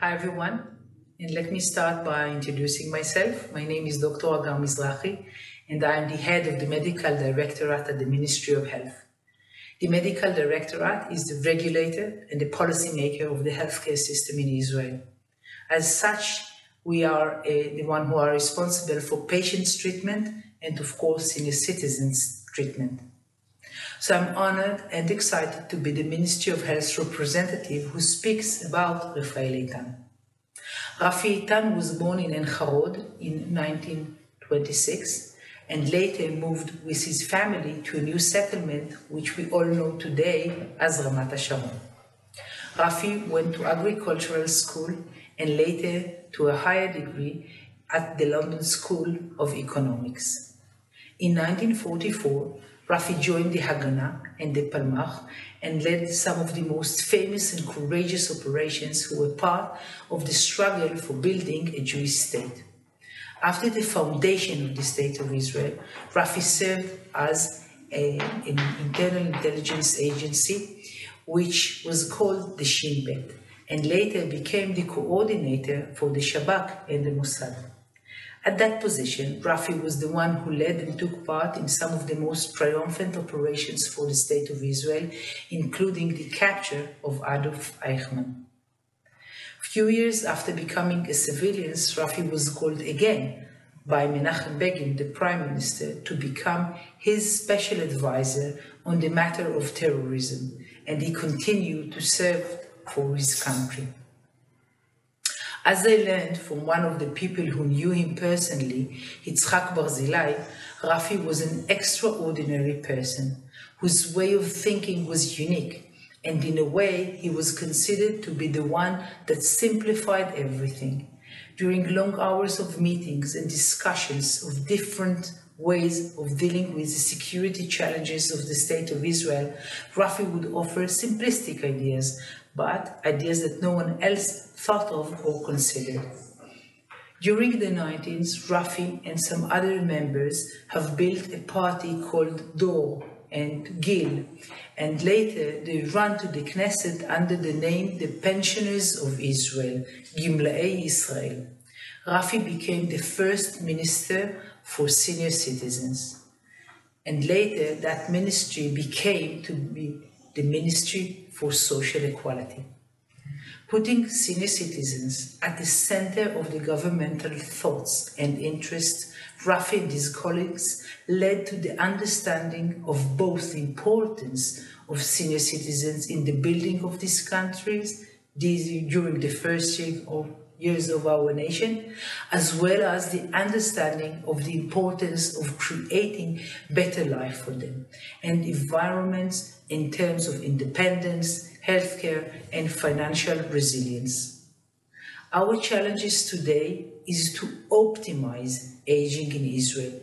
Hi everyone, and let me start by introducing myself. My name is Dr. Hagar Mizrahi, and I am the head of the Medical Directorate at the Ministry of Health. The Medical Directorate is the regulator and the policymaker of the healthcare system in Israel. As such, we are the one who are responsible for patients' treatment and, of course, senior citizens' treatment. So I'm honored and excited to be the Ministry of Health's representative who speaks about Rafael Eitan. Rafi Eitan was born in En Harod in 1926 and later moved with his family to a new settlement which we all know today as Ramat HaShmon. Rafi went to agricultural school and later to a higher degree at the London School of Economics. In 1944, Rafi joined the Haganah and the Palmach and led some of the most famous and courageous operations who were part of the struggle for building a Jewish state. After the foundation of the State of Israel, Rafi served as an internal intelligence agency, which was called the Shin Bet, and later became the coordinator for the Shabak and the Mossad. At that position, Rafi was the one who led and took part in some of the most triumphant operations for the State of Israel, including the capture of Adolf Eichmann. A few years after becoming a civilian, Rafi was called again by Menachem Begin, the Prime Minister, to become his special advisor on the matter of terrorism, and he continued to serve for his country. As I learned from one of the people who knew him personally, Itzhak Barzilai, Rafi was an extraordinary person whose way of thinking was unique, and in a way he was considered to be the one that simplified everything. During long hours of meetings and discussions of different ways of dealing with the security challenges of the State of Israel, Rafi would offer simplistic ideas, but ideas that no one else thought of or considered. During the 1990s, Rafi and some other members have built a party called Dor and Gil, and later they ran to the Knesset under the name the Pensioners of Israel, Gimla'e Israel. Rafi became the first minister for senior citizens, and later that ministry became to be the Ministry for Social Equality. Putting senior citizens at the center of the governmental thoughts and interests, Rafi and his colleagues led to the understanding of both the importance of senior citizens in the building of these countries during the first years of our nation, as well as the understanding of the importance of creating better life for them and environments in terms of independence, healthcare, and financial resilience. Our challenges today is to optimize aging in Israel.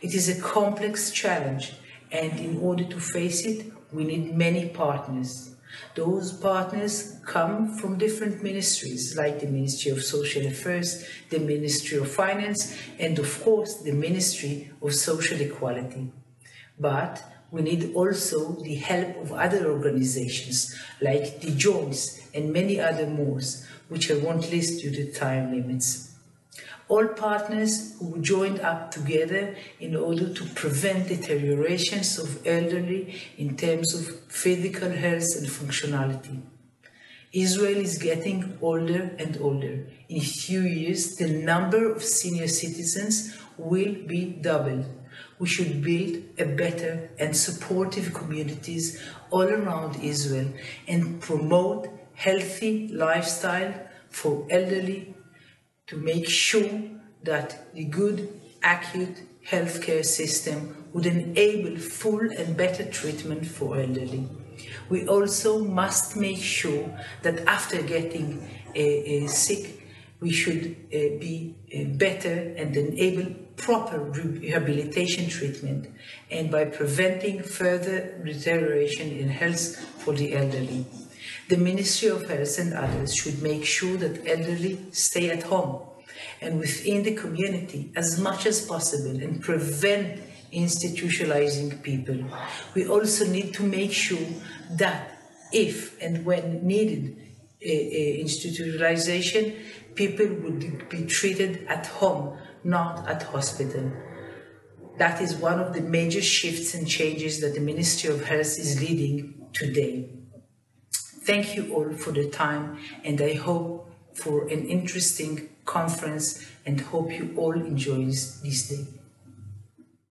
It is a complex challenge, and in order to face it, we need many partners. Those partners come from different ministries, like the Ministry of Social Affairs, the Ministry of Finance, and of course, the Ministry of Social Equality. But we need also the help of other organizations like the JOYS and many other MOUs, which I won't list due to time limits. All partners who joined up together in order to prevent deteriorations of elderly in terms of physical health and functionality. Israel is getting older and older. In a few years, the number of senior citizens will be doubled. We should build a better and supportive communities all around Israel and promote healthy lifestyle for elderly to make sure that the good acute healthcare system would enable full and better treatment for elderly. We also must make sure that after getting sick, we should be better and enable proper rehabilitation treatment, and by preventing further deterioration in health for the elderly. The Ministry of Health and others should make sure that elderly stay at home and within the community as much as possible and prevent institutionalizing people. We also need to make sure that if and when needed, institutionalization, people would be treated at home, not at hospital. That is one of the major shifts and changes that the Ministry of Health is leading today. Thank you all for the time, and I hope for an interesting conference, and hope you all enjoy this day.